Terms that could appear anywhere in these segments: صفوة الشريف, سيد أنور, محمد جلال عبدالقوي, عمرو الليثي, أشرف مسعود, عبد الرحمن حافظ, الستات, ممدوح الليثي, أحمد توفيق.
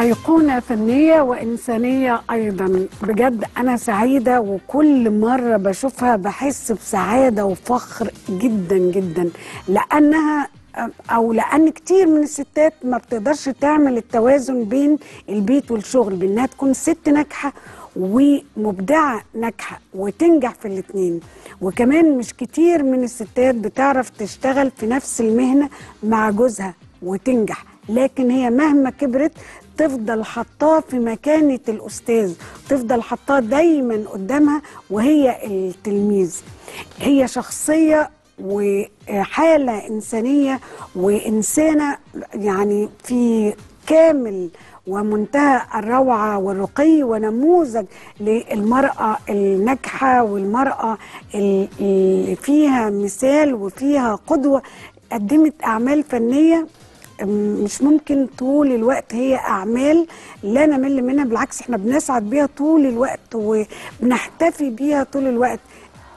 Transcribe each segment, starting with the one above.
أيقونة فنية وإنسانية أيضا. بجد أنا سعيدة، وكل مرة بشوفها بحس بسعادة وفخر جدا جدا، لأنها أو لأن كتير من الستات ما بتقدرش تعمل التوازن بين البيت والشغل، بأنها تكون ست ناجحة ومبدعة ناجحة وتنجح في الاتنين. وكمان مش كتير من الستات بتعرف تشتغل في نفس المهنة مع جوزها وتنجح، لكن هي مهما كبرت تفضل حطاه في مكانة الأستاذ، تفضل حطاه دايما قدامها وهي التلميذ. هي شخصية وحالة إنسانية وإنسانة يعني في كامل ومنتهى الروعة والرقي، ونموذج للمرأة الناجحة والمرأة اللي فيها مثال وفيها قدوة. قدمت أعمال فنية مش ممكن طول الوقت هي أعمال لا نمل منها، بالعكس احنا بنسعد بيها طول الوقت وبنحتفي بيها طول الوقت.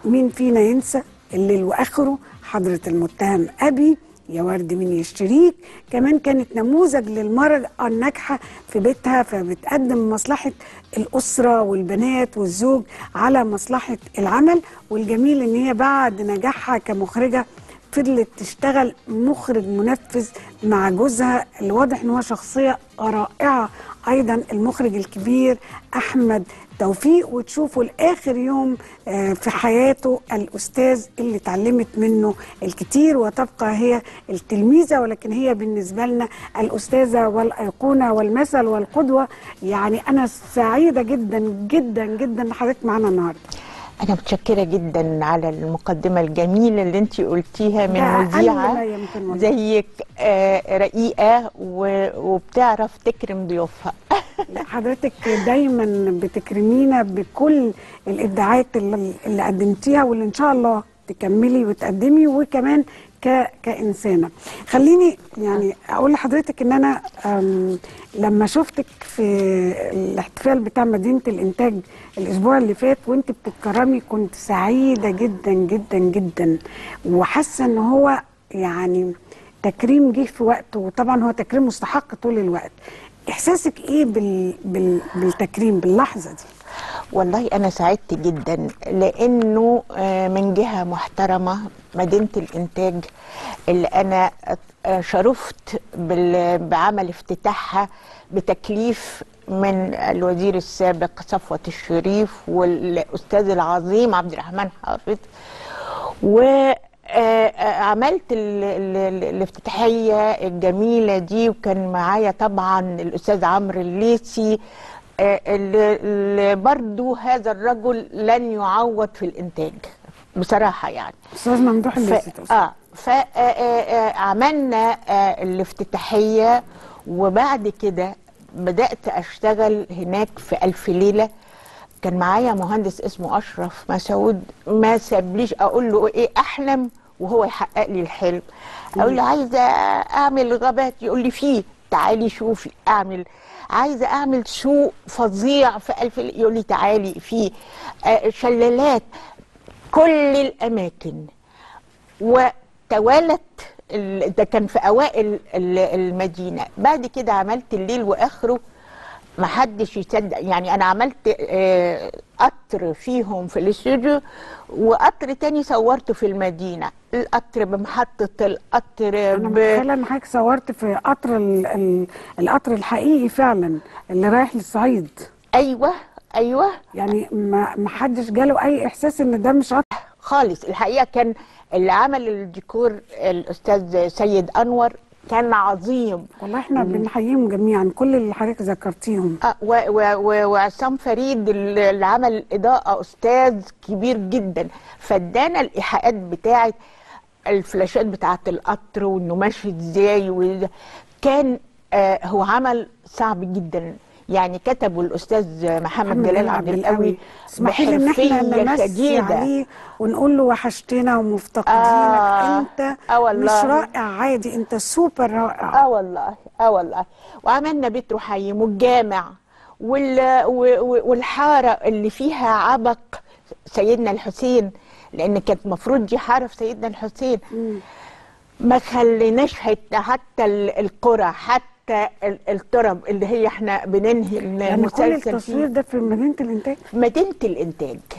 مين فينا ينسى الليل وآخره، حضرة المتهم أبي، يا ورد من يشتريك، كمان كانت نموذج للمرأة الناجحة في بيتها، فبتقدم مصلحة الأسرة والبنات والزوج على مصلحة العمل. والجميل إن هي بعد نجاحها كمخرجة فضلت تشتغل مخرج منفذ مع جوزها، اللي واضح إن هو شخصية رائعة أيضا، المخرج الكبير أحمد توفيق، وتشوفوا لآخر يوم في حياته الأستاذ اللي اتعلمت منه الكتير، وتبقى هي التلميذة، ولكن هي بالنسبة لنا الأستاذة والأيقونة والمثل والقدوة. يعني أنا سعيدة جدا جدا جدا إن حضرتك معانا النهارده. أنا متشكرة جدا على المقدمة الجميلة اللي أنتي قلتيها، من مذيعة زيك رقيقة وبتعرف تكرم ضيوفها. حضرتك دايما بتكرمينا بكل الإبداعات اللي قدمتيها، واللي إن شاء الله تكملي وتقدمي، وكمان كإنسانة. خليني يعني أقول لحضرتك إن أنا لما شفتك في الاحتفال بتاع مدينة الإنتاج الأسبوع اللي فات وأنت بتتكرمي، كنت سعيدة جدا جدا جدا، وحاسة إن هو يعني تكريم جه في وقته، وطبعا هو تكريم مستحق طول الوقت. إحساسك إيه بالتكريم باللحظة دي؟ والله أنا سعدت جدا، لأنه من جهة محترمة مدينة الإنتاج اللي أنا شرفت بعمل افتتاحها بتكليف من الوزير السابق صفوة الشريف والأستاذ العظيم عبد الرحمن حافظ، عملت الافتتاحية الجميلة دي، وكان معايا طبعا الأستاذ عمرو الليثي، اللي برضو هذا الرجل لن يعوض في الإنتاج بصراحة. يعني أستاذ ممدوح الليثي. فعملنا الافتتاحية، وبعد كده بدأت أشتغل هناك في ألف ليلة. كان معايا مهندس اسمه أشرف مسعود، ما سابليش أقول له إيه أحلم وهو يحقق لي الحلم. أقول له عايزة أعمل غابات، يقول لي فيه، تعالي شوفي أعمل. عايزة أعمل سوق فظيع في ألف، يقول لي تعالي فيه. شلالات، كل الأماكن. وتوالت ده كان في أوائل المدينة. بعد كده عملت الليل وآخره، محدش يصدق. يعني أنا عملت قطر فيهم في الاستوديو، وقطر تاني صورته في المدينة، القطر بمحطة القطر. أنا متخيلة إن حضرتك صورت في قطر القطر الحقيقي فعلا اللي رايح للصعيد. أيوه أيوه، يعني محدش جاله أي إحساس إن ده مش قطر خالص. الحقيقة كان اللي عمل الديكور الأستاذ سيد أنور، كان عظيم والله، احنا بنحييهم جميعا كل اللي حضرتك ذكرتيهم. وعصام فريد اللي عمل اضاءه، استاذ كبير جدا، فادانا الايحاءات بتاعه الفلاشات بتاعه القطر وانه ماشي ازاي. كان هو عمل صعب جدا، يعني كتبه الأستاذ محمد جلال عبدالقوي بحرفية شديدة، ونقول له وحشتنا ومفتقدينك. أنت مش رائع عادي، أنت سوبر رائع. والله والله. وعملنا بيت رحيم والجامع والحارة اللي فيها عبق سيدنا الحسين، لأن كانت المفروض دي حارة في سيدنا الحسين. ما خليناش حتى القرى، حتى حتى الطرب اللي هي احنا بننهي المسلسل يعني كل التصوير ده في مدينة الإنتاج.